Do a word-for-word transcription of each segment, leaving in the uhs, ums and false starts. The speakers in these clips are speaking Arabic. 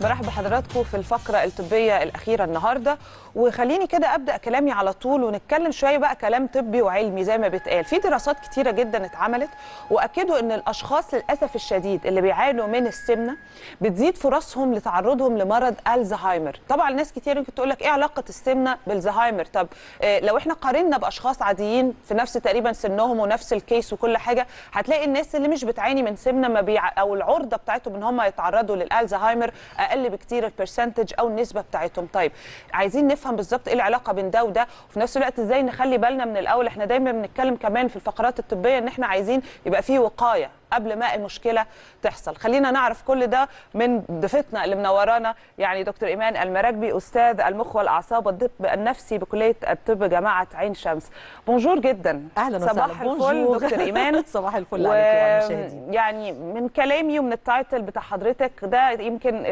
برحب بحضراتكم في الفقرة الطبية الأخيرة النهاردة، وخليني كده أبدأ كلامي على طول ونتكلم شوية بقى كلام طبي وعلمي زي ما بيتقال. في دراسات كتيرة جدا اتعملت وأكدوا إن الأشخاص للأسف الشديد اللي بيعانوا من السمنة بتزيد فرصهم لتعرضهم لمرض الزهايمر. طبعا ناس كتير ممكن تقول لك إيه علاقة السمنة بالزهايمر؟ طب لو إحنا قارنا بأشخاص عاديين في نفس تقريبا سنهم ونفس الكيس وكل حاجة، هتلاقي الناس اللي مش بتعاني من سمنة ما بيع... أو العرضة بتاعتهم إن هم يتعرضوا للألزهايمر اقل بكتير البرسنتج او النسبه بتاعتهم. طيب عايزين نفهم بالظبط ايه العلاقه بين ده وده، وفي نفس الوقت ازاي نخلي بالنا من الاول. احنا دايما بنتكلم كمان في الفقرات الطبيه ان احنا عايزين يبقى فيه وقايه قبل ما المشكله تحصل. خلينا نعرف كل ده من ضيفتنا اللي منورانا، يعني دكتور ايمان المراكبي، استاذ المخ والاعصاب والطب النفسي بكليه الطب جامعه عين شمس. بونجور جدا، اهلا وسهلا. صباح الفل دكتور ايمان. صباح الفل عليكم وعلى المشاهدين. يعني من كلامي ومن التايتل بتاع حضرتك ده يمكن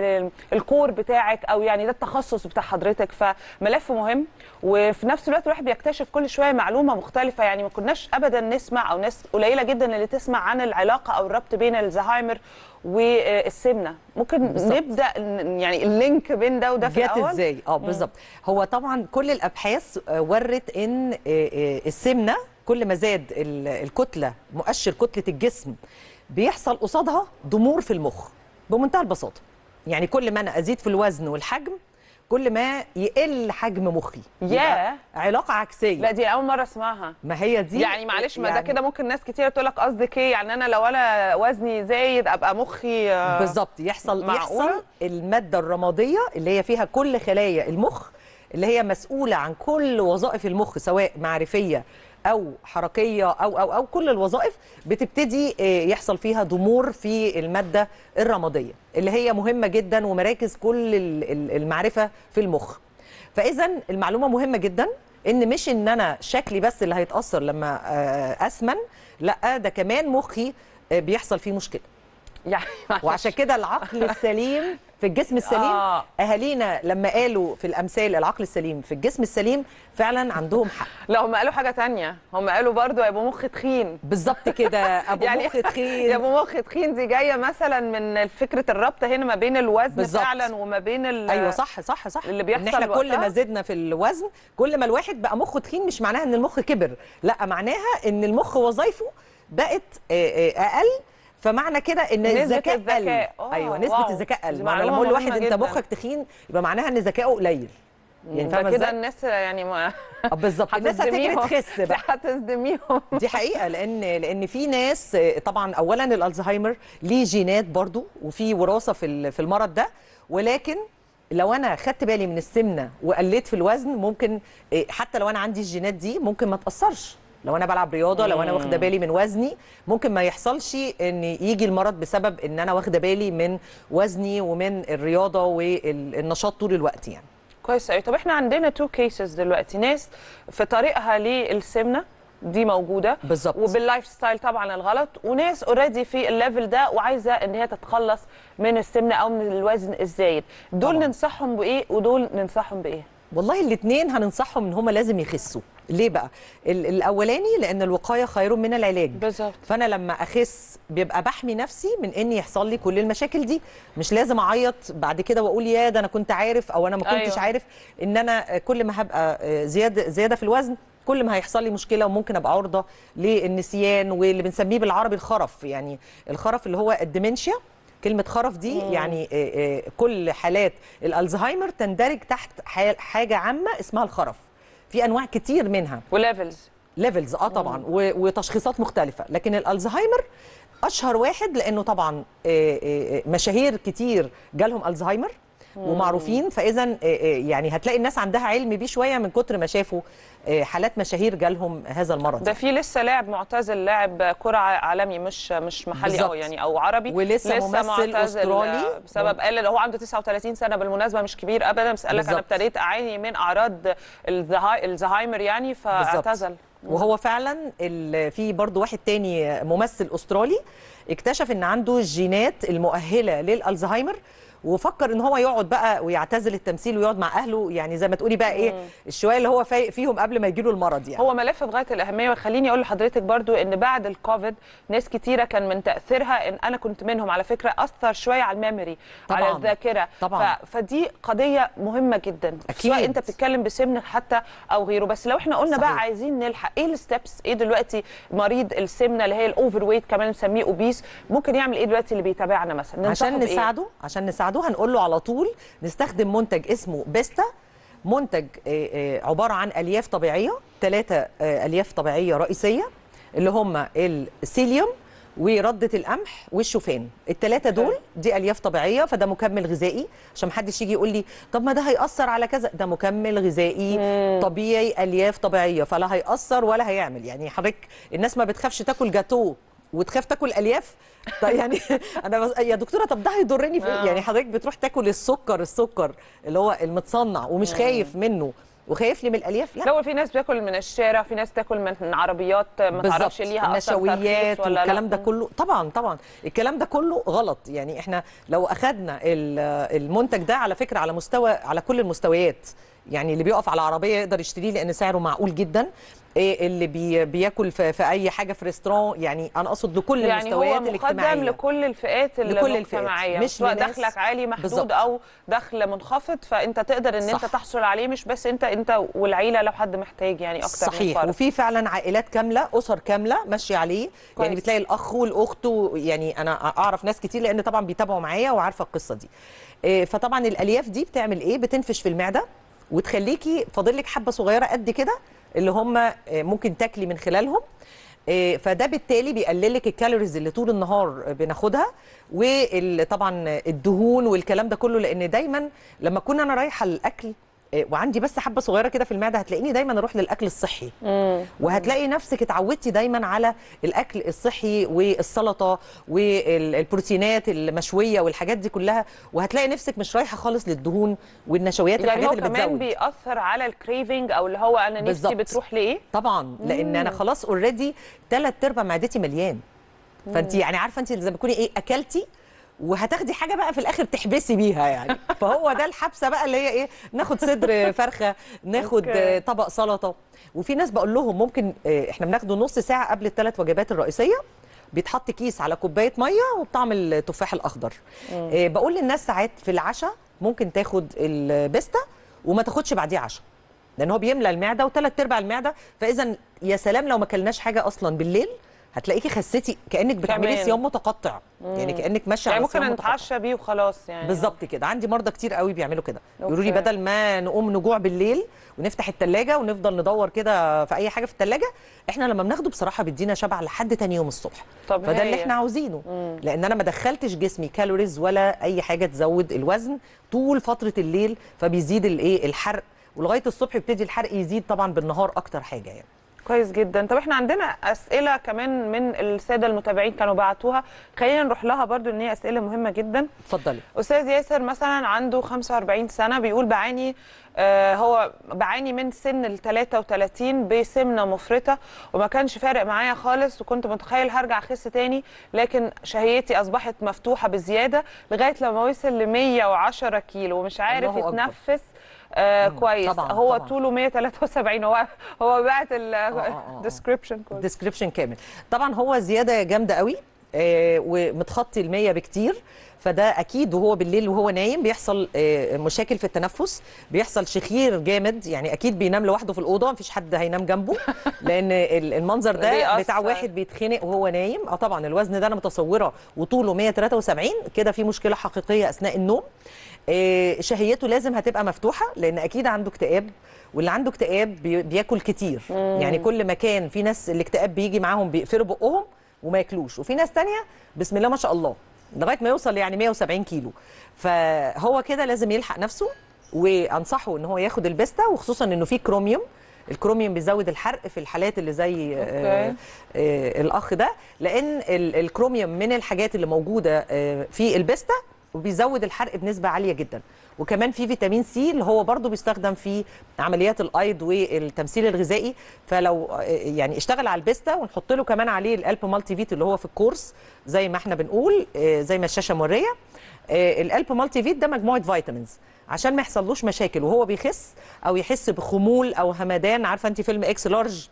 الكور بتاعك او يعني ده التخصص بتاع حضرتك، فملف مهم وفي نفس الوقت الواحد بيكتشف كل شويه معلومه مختلفه. يعني ما كناش ابدا نسمع او ناس قليله جدا اللي تسمع عن العلاقه او الربط بين الزهايمر والسمنه. ممكن بالزبط. نبدا يعني اللينك بين ده وده في الاول ازاي؟ اه بالظبط. هو طبعا كل الابحاث ورت ان السمنه كل ما زاد الكتله، مؤشر كتله الجسم، بيحصل قصادها ضمور في المخ بمنتهى البساطه. يعني كل ما انا ازيد في الوزن والحجم كل ما يقل حجم مخي. ياه، علاقه عكسيه. لا دي اول مره اسمعها. ما هي دي يعني معلش ما يعني ده كده ممكن ناس كتير تقول لك قصدك ايه؟ يعني انا لو انا وزني زايد ابقى مخي بالظبط. يحصل معقولة. يحصل الماده الرماديه اللي هي فيها كل خلايا المخ اللي هي مسؤوله عن كل وظائف المخ سواء معرفيه او حركيه او او او كل الوظائف بتبتدي يحصل فيها ضمور في الماده الرماديه اللي هي مهمه جدا ومراكز كل المعرفه في المخ. فاذا المعلومه مهمه جدا ان مش ان انا شكلي بس اللي هيتاثر لما اسمن، لا ده كمان مخي بيحصل فيه مشكله. يعني وعشان كده العقل السليم في الجسم السليم. آه. اهالينا لما قالوا في الامثال العقل السليم في الجسم السليم فعلا عندهم حق. لا هم قالوا حاجه ثانيه، هم قالوا برضو يا ابو مخ تخين. بالظبط كده ابو يعني مخ تخين. يا ابو مخ تخين دي جايه مثلا من فكره الربط هنا ما بين الوزن بالزبط. فعلا وما بين ال ايوه صح صح صح اللي بيحصل. احنا كل ما زدنا في الوزن كل ما الواحد بقى مخه تخين. مش معناها ان المخ كبر، لا، معناها ان المخ وظايفه بقت اقل. فمعنى كده ان الذكاء قل. ايوه نسبه واو. الذكاء قل. معنى لما اقول لواحد انت مخك تخين يبقى معناها ان ذكائه قليل. يعني فاهمه كده الناس يعني ما بالظبط. الناس هتجري تخس بقى، هتصدميهم. دي حقيقه لان لان في ناس طبعا اولا الالزهايمر ليه جينات برضو وفي وراثه في في المرض ده، ولكن لو انا خدت بالي من السمنه وقلت في الوزن ممكن حتى لو انا عندي الجينات دي ممكن ما تاثرش. لو انا بلعب رياضه، لو انا واخده بالي من وزني، ممكن ما يحصلش ان يجي المرض بسبب ان انا واخده بالي من وزني ومن الرياضه والنشاط طول الوقت. يعني كويس قوي. طب احنا عندنا تو كيسز دلوقتي، ناس في طريقها للسمنه دي موجوده بالظبط وباللايف ستايل طبعا الغلط، وناس اوريدي في الليفل ده وعايزه ان هي تتخلص من السمنه او من الوزن الزايد. دول طبعا ننصحهم بايه ودول ننصحهم بايه؟ والله الاثنين هننصحهم ان هم لازم يخسوا. ليه بقى؟ الاولاني لان الوقايه خير من العلاج بالظبط. فانا لما اخس بيبقى بحمي نفسي من ان يحصل لي كل المشاكل دي. مش لازم اعيط بعد كده واقول يا ده انا كنت عارف او انا ما كنتش أيوة. عارف ان انا كل ما هبقى زياده زياده في الوزن كل ما هيحصل لي مشكله وممكن ابقى عرضه للنسيان واللي بنسميه بالعربي الخرف. يعني الخرف اللي هو الديمنشيا. كلمة خرف دي يعني كل حالات الألزهايمر تندرج تحت حاجة عامة اسمها الخرف. في أنواع كتير منها وليفلز ليفلز اه طبعا وتشخيصات مختلفة، لكن الألزهايمر أشهر واحد لأنه طبعا مشاهير كتير جالهم ألزهايمر ومعروفين. فإذا يعني هتلاقي الناس عندها علم بيه شوية من كتر ما شافوا حالات مشاهير جالهم هذا المرض. ده في لسه لاعب معتزل، لاعب كرة عالمي مش مش محلي أو يعني أو عربي، ولسه لسه ممثل أسترالي بسبب قال هو عنده تسعة وثلاثين سنة بالمناسبة، مش كبير أبدا، بس قال لك أنا ابتديت أعاني من أعراض الزهايمر يعني فاعتزل. وهو فعلا في برضه واحد تاني ممثل أسترالي اكتشف إن عنده الجينات المؤهلة للألزهايمر وفكر ان هو يقعد بقى ويعتزل التمثيل ويقعد مع اهله، يعني زي ما تقولي بقى ايه الشويه اللي هو فايق فيهم قبل ما يجيله المرض. يعني هو ملف بغايه الاهميه. وخليني اقول لحضرتك برضو ان بعد الكوفيد ناس كتيره كان من تاثيرها، ان انا كنت منهم على فكره، اثر شويه على الميموري، على الذاكره. طبعا. ف... فدي قضيه مهمه جدا، أكيد. سواء انت بتتكلم بسمنه حتى او غيره. بس لو احنا قلنا صحيح. بقى عايزين نلحق ايه الستبس، ايه دلوقتي مريض السمنه اللي هي الاوفر ويت كمان نسميه اوبيس ممكن يعمل ايه دلوقتي اللي بيتابعنا مثلا عشان نساعده؟ إيه؟ عشان نساعده هنقول له على طول نستخدم منتج اسمه بيستا، منتج عباره عن الياف طبيعيه، ثلاثه الياف طبيعيه رئيسيه اللي هم السيليوم وردة القمح والشوفان. الثلاثه دول دي الياف طبيعيه، فده مكمل غذائي عشان محدش يجي يقول لي طب ما ده هيأثر على كذا. ده مكمل غذائي مم. طبيعي، الياف طبيعيه، فلا هيأثر ولا هيعمل. يعني حضرتك الناس ما بتخافش تاكل جاتوه وتخاف تاكل الياف. طيب يعني انا يا دكتوره طب ده هيضرني في يعني حضرتك بتروح تاكل السكر، السكر اللي هو المتصنع ومش خايف منه وخايف لي من الالياف؟ لا، لو في ناس بتاكل من الشارع، في ناس تاكل من عربيات ما تعرفش ليها اصلا نشويات والكلام ده كله. طبعا طبعا الكلام ده كله غلط. يعني احنا لو اخذنا المنتج ده على فكره على مستوى على كل المستويات، يعني اللي بيقف على عربيه يقدر يشتريه لان سعره معقول جدا، اللي بي بياكل في, في اي حاجه في ريستوران، يعني انا اقصد لكل يعني المستويات الاجتماعيه، يعني هو مقدم لكل الفئات المجتمعيه، مش سواء دخلك عالي محدود بالزبط. او دخل منخفض، فانت تقدر ان صح. انت تحصل عليه، مش بس انت انت والعيله لو حد محتاج يعني اكتر صحيح. من فرد. وفي فعلا عائلات كامله، اسر كامله ماشيه عليه كويس. يعني بتلاقي الاخ والاخت، يعني انا اعرف ناس كتير لان طبعا بيتابعوا معايا وعارفه القصه دي. فطبعا الالياف دي بتعمل ايه؟ بتنفش في المعده وتخليكي فاضل لك حبه صغيره قد كده اللي هم ممكن تاكلي من خلالهم، فده بالتالي بيقلل لك الكالوريز اللي طول النهار بناخدها، وطبعا الدهون والكلام ده كله. لان دايما لما اكون انا رايحه للاكل وعندي بس حبه صغيره كده في المعده هتلاقيني دايما اروح للاكل الصحي، وهتلاقي نفسك اتعودتي دايما على الاكل الصحي والسلطه والبروتينات المشويه والحاجات دي كلها، وهتلاقي نفسك مش رايحه خالص للدهون والنشويات يعني الحاجات اللي بتزود. يعني هو كمان بيأثر على الكريفنج او اللي هو انا نفسي بالزبط. بتروح لايه؟ طبعا لان مم. انا خلاص اوريدي ثلاث ارباع معدتي مليان، فانت يعني عارفه انت زي ما تكوني ايه اكلتي وهتاخدي حاجه بقى في الاخر تحبسي بيها يعني. فهو ده الحبسه بقى اللي هي ايه، ناخد صدر فرخه، ناخد طبق سلطه. وفي ناس بقول لهم ممكن احنا بناخده نص ساعه قبل الثلاث وجبات الرئيسيه، بيتحط كيس على كوبايه ميه وبطعم التفاح الاخضر. بقول للناس ساعات في العشاء ممكن تاخد البيستا وما تاخدش بعديه عشاء، لان هو بيملى المعده وثلاث ارباع المعده. فاذا يا سلام لو ما اكلناش حاجه اصلا بالليل، هتلاقيكي خسيتي كانك بتعملي صيام متقطع، يعني كانك ماشيه على صيام ممكن نتعشى بيه وخلاص يعني. بالظبط كده. عندي مرضى كتير قوي بيعملوا كده، يقولوا لي بدل ما نقوم نجوع بالليل ونفتح الثلاجه ونفضل ندور كده في اي حاجه في الثلاجه، احنا لما بناخده بصراحه بيدينا شبع لحد ثاني يوم الصبح. فده اللي احنا عاوزينه، لان انا ما دخلتش جسمي كالوريز ولا اي حاجه تزود الوزن طول فتره الليل، فبيزيد الايه الحرق، ولغايه الصبح بيبتدي الحرق يزيد طبعا بالنهار اكتر حاجه يعني. كويس جدا. طب احنا عندنا اسئله كمان من الساده المتابعين كانوا بعتوها، خلينا نروح لها برضو ان هي اسئله مهمه جدا. اتفضلي. استاذ ياسر مثلا عنده خمسة وأربعين سنه، بيقول بعاني آه هو بعاني من سن ال ثلاثة وثلاثين بسمنه مفرطه، وما كانش فارق معايا خالص، وكنت متخيل هرجع اخس تاني، لكن شهيتي اصبحت مفتوحه بزياده لغايه لما وصل ل مية وعشرة كيلو، ومش عارف يتنفس آه كويس. طبعًا هو طبعًا. طوله مية وثلاثة وسبعين. هو هو بعت الديسكريبشن كله، الديسكريبشن كامل. طبعا هو زياده جامده قوي آه ومتخطي ال مية بكتير، فده اكيد. وهو بالليل وهو نايم بيحصل آه مشاكل في التنفس، بيحصل شخير جامد، يعني اكيد بينام لوحده في الاوضه، مفيش حد هينام جنبه لان المنظر ده بتاع واحد بيتخنق وهو نايم. اه طبعا الوزن ده انا متصوره، وطوله مية وتلاتة وسبعين كده، في مشكله حقيقيه اثناء النوم. شهيته لازم هتبقى مفتوحه لان اكيد عنده اكتئاب، واللي عنده اكتئاب بياكل كتير. مم. يعني كل ما كان في ناس الاكتئاب بيجي معاهم بيقفلوا بقهم وما ياكلوش، وفي ناس تانية بسم الله ما شاء الله لغايه ما يوصل يعني مية وسبعين كيلو. فهو كده لازم يلحق نفسه، وانصحه ان هو ياخد البيستا، وخصوصا انه فيه كروميوم. الكروميوم بيزود الحرق في الحالات اللي زي آآ آآ الاخ ده، لان الكروميوم من الحاجات اللي موجوده في البيستا وبيزود الحرق بنسبه عاليه جدا. وكمان في فيتامين سي اللي هو برضو بيستخدم في عمليات الايض والتمثيل الغذائي، فلو يعني اشتغل على البيستا ونحط له كمان عليه القلب مالتي فيت اللي هو في الكورس زي ما احنا بنقول، زي ما الشاشه موريه. القلب مالتي فيت ده مجموعه فيتامينز عشان ما يحصلوش مشاكل وهو بيخس او يحس بخمول او همدان. عارفه انت فيلم اكس لارج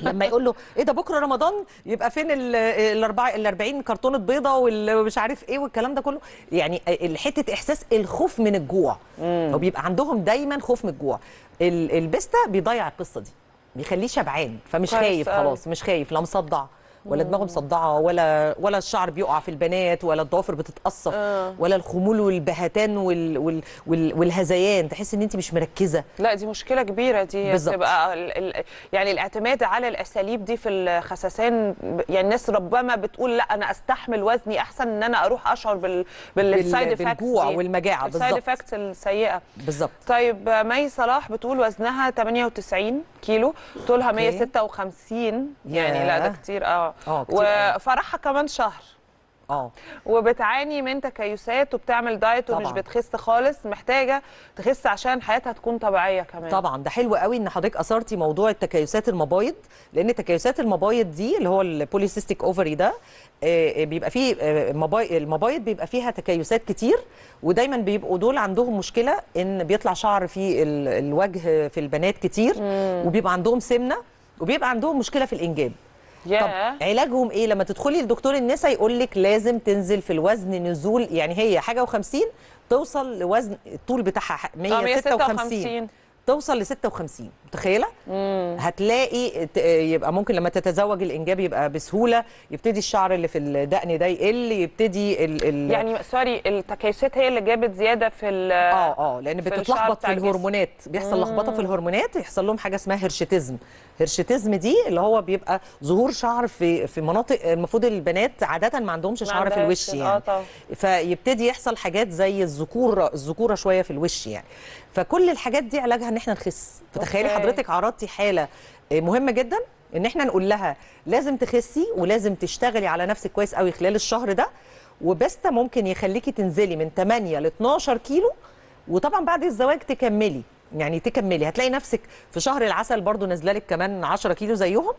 لما يقول له ايه ده بكره رمضان يبقى فين ال أربعين كرتونه بيضه ومش عارف ايه والكلام ده كله، يعني حته احساس الخوف من الجوع، وبيبقى عندهم دايما خوف من الجوع. البيستا بيضيع القصه دي، بيخليه شبعان فمش خايف خلاص، مش خايف لا مصدع ولا دماغه مصدعه ولا ولا الشعر بيقع في البنات ولا الضوافر بتتقصف آه. ولا الخمول والبهتان وال وال وال والهزيان، تحس ان انت مش مركزه. لا دي مشكله كبيره دي بتبقى ال... يعني الاعتماد على الاساليب دي في الخسسان، يعني الناس ربما بتقول لا انا استحمل وزني احسن ان انا اروح اشعر بال بالسايد افكتس، بالجوع والمجاعه، بالظبط السايد افكتس السيئه بالظبط. طيب مي صلاح بتقول وزنها ثمانية وتسعين كيلو، طولها مية وستة وخمسين، يعني لا ده كتير اه أوه. وفرحها كمان شهر اه وبتعاني من تكيسات وبتعمل دايت ومش طبعًا. بتخس خالص، محتاجه تخس عشان حياتها تكون طبيعيه كمان. طبعا ده حلو قوي ان حضرتك اثرتي موضوع التكيسات المبايض، لان تكيسات المبايض دي اللي هو البوليسيستيك اوفري ده بيبقى فيه المبايض بيبقى فيها تكيسات كتير، ودايما بيبقوا دول عندهم مشكله ان بيطلع شعر في الوجه في البنات كتير مم. وبيبقى عندهم سمنه وبيبقى عندهم مشكله في الانجاب. طب علاجهم ايه؟ لما تدخلي لدكتور النساء يقول لك لازم تنزل في الوزن نزول، يعني هي حاجه وخمسين توصل لوزن الطول بتاعها مية وستة وخمسين توصل ل ستة وخمسين، متخيله؟ هتلاقي يبقى ممكن لما تتزوج الانجاب يبقى بسهوله، يبتدي الشعر اللي في الدقن ده يقل، يبتدي ال ال يعني سوري التكيسات هي اللي جابت زياده في ال اه اه لان بتتلخبط في الهرمونات، بيحصل لخبطه في الهرمونات، يحصل لهم حاجه اسمها هرشتزم. هرشتزم دي اللي هو بيبقى ظهور شعر في في مناطق المفروض البنات عاده ما عندهمش شعر في الوش يعني، فيبتدي يحصل حاجات زي الذكوره الذكوره شويه في الوش يعني. فكل الحاجات دي علاجها ان احنا نخس. فتخيلي حضرتك عرضتي حاله مهمه جدا ان احنا نقول لها لازم تخسي ولازم تشتغلي على نفسك كويس قوي خلال الشهر ده، وبستا ممكن يخليكي تنزلي من ثمانية ل اتناشر كيلو، وطبعا بعد الزواج تكملي، يعني تكملي هتلاقي نفسك في شهر العسل برضو نازله لك كمان عشرة كيلو زيهم،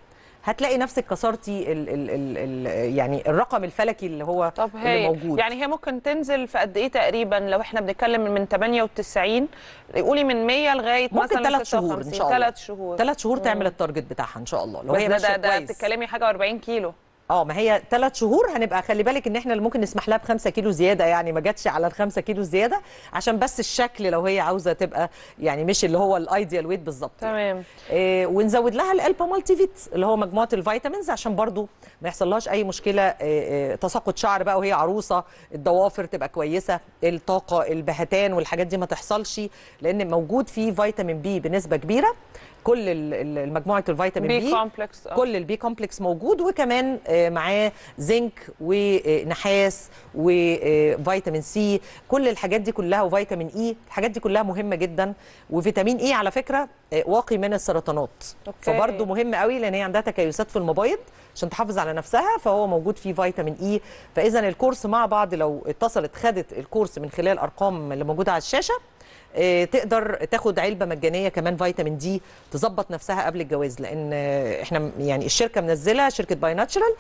هتلاقي نفسك كسرتي ال ال ال ال يعني الرقم الفلكي اللي هو طب هي اللي موجود. يعني هي ممكن تنزل في قد ايه تقريبا؟ لو احنا بنتكلم من ثمانية وتسعين قولي من مية لغايه مثلا ثلاث شهور ان شاء الله، ثلاث شهور ثلاث شهور تعمل التارجت بتاعها ان شاء الله. لو هي ده ده, ده بتتكلمي حاجه و40 كيلو اه ما هي ثلاث شهور هنبقى، خلي بالك ان احنا اللي ممكن نسمح لها بخمسة كيلو زياده، يعني ما جاتش على الخمسة كيلو زياده عشان بس الشكل لو هي عاوزه تبقى يعني مش اللي هو الايديال ويت بالظبط. تمام. إيه ونزود لها الالبا مالتي فيت اللي هو مجموعه الفيتامينز عشان برضو ما يحصلهاش اي مشكله إيه تساقط شعر بقى وهي عروسه، الضوافر تبقى كويسه، الطاقه، البهتان والحاجات دي ما تحصلش، لان موجود فيه فيتامين بي بنسبه كبيره، كل مجموعه الفيتامين بي, بي كومبلكس كل البي كومبلكس موجود، وكمان معاه زنك ونحاس وفيتامين سي، كل الحاجات دي كلها، وفيتامين اي، الحاجات دي كلها مهمه جدا. وفيتامين اي على فكره واقي من السرطانات أوكي. فبرضه مهم قوي لان هي عندها تكيسات في المبايض عشان تحافظ على نفسها، فهو موجود فيه فيتامين اي. فاذا الكورس مع بعض لو اتصلت خدت الكورس من خلال الارقام اللي موجوده على الشاشه تقدر تاخد علبه مجانيه كمان فيتامين دي تظبط نفسها قبل الجواز، لان احنا يعني الشركه منزله شركه باي ناتشرال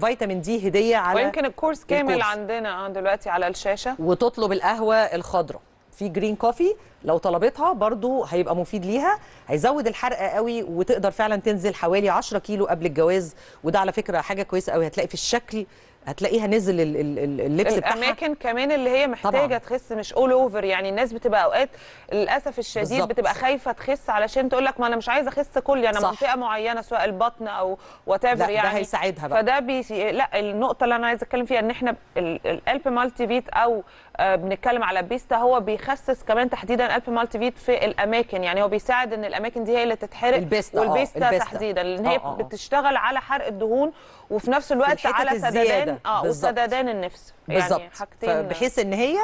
فيتامين دي هديه على، ويمكن الكورس كامل الكورس. عندنا دلوقتي على الشاشه. وتطلب القهوه الخضراء في جرين كوفي لو طلبتها برضو هيبقى مفيد ليها، هيزود الحرق قوي وتقدر فعلا تنزل حوالي عشرة كيلو قبل الجواز، وده على فكره حاجه كويسه قوي، هتلاقي في الشكل هتلاقيها نزل اللبس بتاعها، الاماكن كمان اللي هي محتاجه طبعاً. تخس مش اول اوفر، يعني الناس بتبقى اوقات للاسف الشديد بالزبط. بتبقى خايفه تخس علشان تقول لك ما انا مش عايزه اخس كلي، انا صح. منطقه معينه سواء البطن او وات ايفر، يعني ده هيساعدها بقى. فده بي... لا النقطه اللي انا عايزه اتكلم فيها ان احنا القلب مالتي فيت او آه بنتكلم على بيستا، هو بيخسس كمان تحديدا القلب مالتي فيت في الاماكن، يعني هو بيساعد ان الاماكن دي هي اللي تتحرق، البيستا والبيستا آه. تحديدا لان هي آه. بتشتغل على حرق الدهون وفي نفس الوقت على سددان اه وسددان النفس يعني حاجتين، بحيث ان هي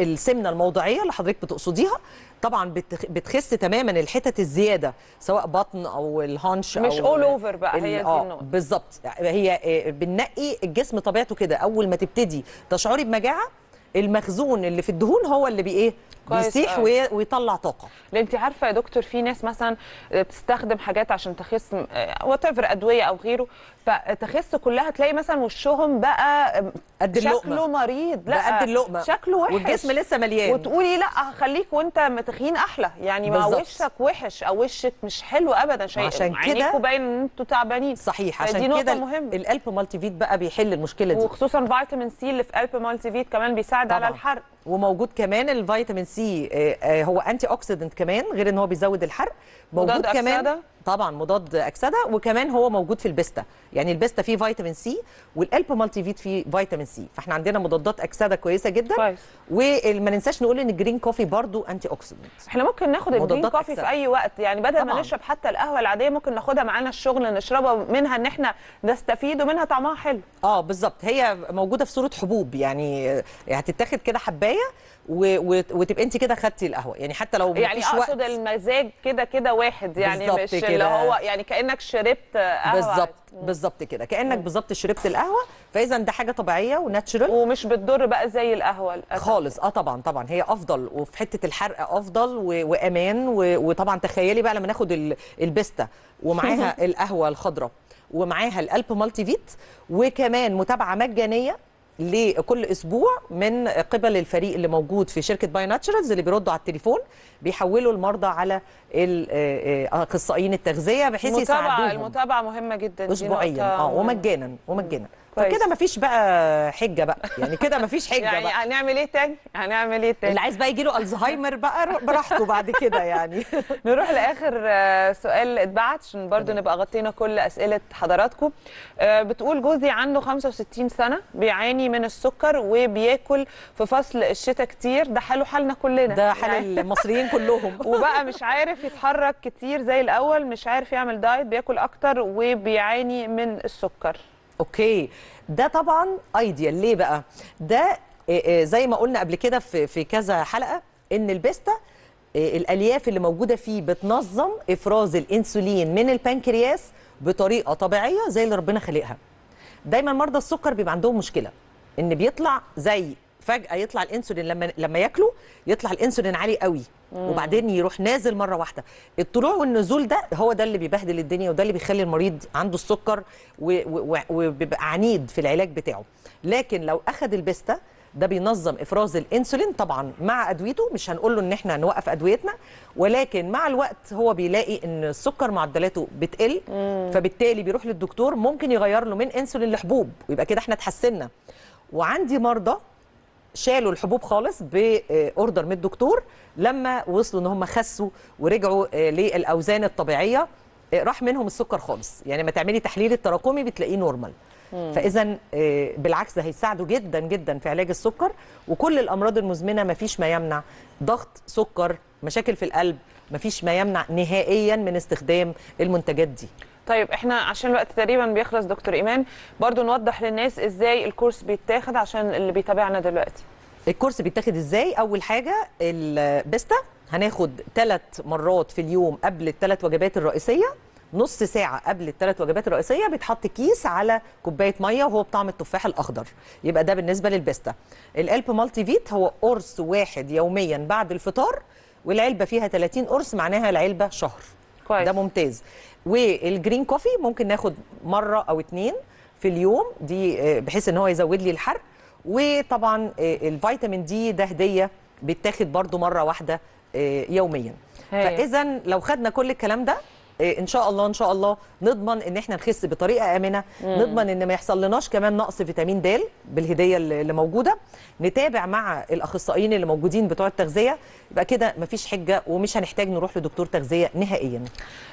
السمنه الموضعيه اللي حضرتك بتقصديها طبعا بتخس تماما الحتت الزياده سواء بطن او الهانش مش او اول اوفر بقى، هي دي النقطه بالظبط. هي بننقي الجسم طبيعته كده، اول ما تبتدي تشعري بمجاعه المخزون اللي في الدهون هو اللي بايه بيسيح ويطلع طاقه. لان انت عارفه يا دكتور في ناس مثلا بتستخدم حاجات عشان تخس وات ايفر ادويه او غيره، فتخس كلها تلاقي مثلا وشهم بقى قد اللقمه شكله مريض، لا قد اللقمه شكله وحش والجسم لسه مليان، وتقولي لا خليك وانت متخين احلى يعني. ما وشك وحش او وشك مش حلو ابدا، عشان كده باين ان انتوا تعبانين. صحيح، عشان كده القلب مالتي فيت بقى بيحل المشكله دي، وخصوصا فيتامين سي اللي في قلب مالتي فيت كمان بيساعد طبعا على الحرق. وموجود كمان الفيتامين سي هو انتي اوكسيدنت كمان، غير ان هو بيزود الحرق، موجود كمان أكسدة. طبعا مضاد اكسده، وكمان هو موجود في البسته، يعني البسته فيه فيتامين سي والقلب مالتي فيت فيه فيتامين سي، فاحنا عندنا مضادات اكسده كويسه جدا كويس. وما ننساش نقول ان الجرين كوفي برضو انتي اوكسيدنت، احنا ممكن ناخد الجرين كوفي في اي وقت يعني، بدل طبعاً ما نشرب حتى القهوه العاديه ممكن ناخدها معانا الشغل، نشربها منها ان احنا نستفيد ومنها طعمها حلو. اه بالظبط، هي موجوده في صوره حبوب يعني، هتتاخد كده حبايه وتبقى انت كده خدتي القهوه يعني، حتى لو يعني مفيش وقت، يعني اقصد المزاج كده كده واحد يعني، مش اللي هو يعني كانك شربت قهوه. بالظبط بالظبط كده، كانك بالظبط شربت القهوه، فاذا ده حاجه طبيعيه وناتشرال ومش بتضر بقى زي القهوه الأساسية خالص. اه طبعا طبعا هي افضل، وفي حته الحرق افضل وامان، وطبعا تخيلي بقى لما ناخد البسته ومعاها القهوه الخضراء ومعاها القلب مالتي فيت، وكمان متابعه مجانيه لكل اسبوع من قبل الفريق اللي موجود في شركه باي ناتشرالز، اللي بيردوا على التليفون بيحولوا المرضى على اخصائيين التغذيه بحيث يساعدوهم. المتابعه مهمه جدا اسبوعيا اه ومجانا ومجانا فكده مفيش بقى حجه بقى يعني، كده مفيش حجه يعني بقى. هنعمل ايه تاني؟ هنعمل ايه تاني؟ اللي عايز بقى يجي له الزهايمر بقى براحته بعد كده يعني. نروح لاخر سؤال اتبعت عشان برضه نبقى غطينا كل اسئله حضراتكم. بتقول جوزي عنده خمسة وستين سنه، بيعاني من السكر وبياكل في فصل الشتاء كتير، ده حاله حالنا كلنا، ده حال يعني المصريين كلهم. وبقى مش عارف يتحرك كتير زي الاول، مش عارف يعمل دايت، بياكل اكتر وبيعاني من السكر. اوكي، ده طبعا ايديال. ليه بقى؟ ده زي ما قلنا قبل كده في في كذا حلقه ان البستا الالياف اللي موجوده فيه بتنظم افراز الانسولين من البنكرياس بطريقه طبيعيه زي اللي ربنا خلقها. دايما مرضى السكر بيبقى عندهم مشكله ان بيطلع زي فجاه يطلع الانسولين لما لما ياكلوا، يطلع الانسولين عالي قوي وبعدين يروح نازل مره واحده. الطلوع والنزول ده هو ده اللي بيبهدل الدنيا، وده اللي بيخلي المريض عنده السكر وبيبقى عنيد في العلاج بتاعه. لكن لو اخذ البستا ده بينظم افراز الانسولين طبعا مع ادويته، مش هنقول له ان احنا هنوقف ادويتنا، ولكن مع الوقت هو بيلاقي ان السكر معدلاته بتقل، فبالتالي بيروح للدكتور ممكن يغير له من انسولين لحبوب، ويبقى كده احنا اتحسنا. وعندي مرضى شالوا الحبوب خالص باوردر من الدكتور لما وصلوا ان هم خسوا ورجعوا للاوزان الطبيعيه، راح منهم السكر خالص، يعني ما تعملي تحليل التراكمي بتلاقيه نورمال. فاذا بالعكس ده هيساعده جدا جدا في علاج السكر وكل الامراض المزمنه، ما فيش ما يمنع ضغط، سكر، مشاكل في القلب، ما فيش ما يمنع نهائيا من استخدام المنتجات دي. طيب احنا عشان الوقت تقريبا بيخلص دكتور ايمان، برضو نوضح للناس ازاي الكورس بيتاخد عشان اللي بيتابعنا دلوقتي. الكورس بيتاخد ازاي؟ اول حاجه البستا هناخد ثلاث مرات في اليوم قبل الثلاث وجبات الرئيسيه، نص ساعه قبل الثلاث وجبات الرئيسيه بيتحط كيس على كوبايه ميه وهو بطعم التفاح الاخضر، يبقى ده بالنسبه للبستا. القلب مالتي فيت هو قرص واحد يوميا بعد الفطار، والعلبه فيها ثلاثين قرص، معناها العلبه شهر كويس. ده ممتاز. والجرين كوفي ممكن ناخد مره او اتنين في اليوم، دي بحيث ان هو يزود لي الحرق. وطبعا الفيتامين دي ده هديه بيتاخد برضو مره واحده يوميا. فاذا لو خدنا كل الكلام ده ان شاء الله ان شاء الله نضمن ان احنا نخس بطريقه امنه، نضمن ان ما يحصل لناش كمان نقص فيتامين د بالهديه اللي موجوده، نتابع مع الاخصائيين اللي موجودين بتوع التغذيه، يبقى كده مفيش حجه ومش هنحتاج نروح لدكتور تغذيه نهائيا.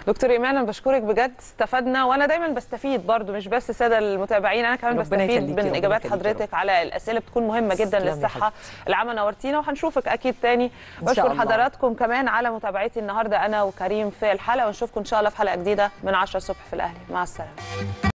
دكتور ايمان انا بشكرك بجد، استفدنا وانا دايما بستفيد برضو، مش بس الساده المتابعين، انا كمان بستفيد من اجابات حضرتك على الاسئله، بتكون مهمه جدا للصحه العامه. نورتينا وهنشوفك اكيد تاني. بشكر حضراتكم كمان على متابعتي النهارده انا وكريم في الحلقه، ونشوفكم ان شاء الله في حلقة جديدة من عشرة الصبح في الأهلي. مع السلامة.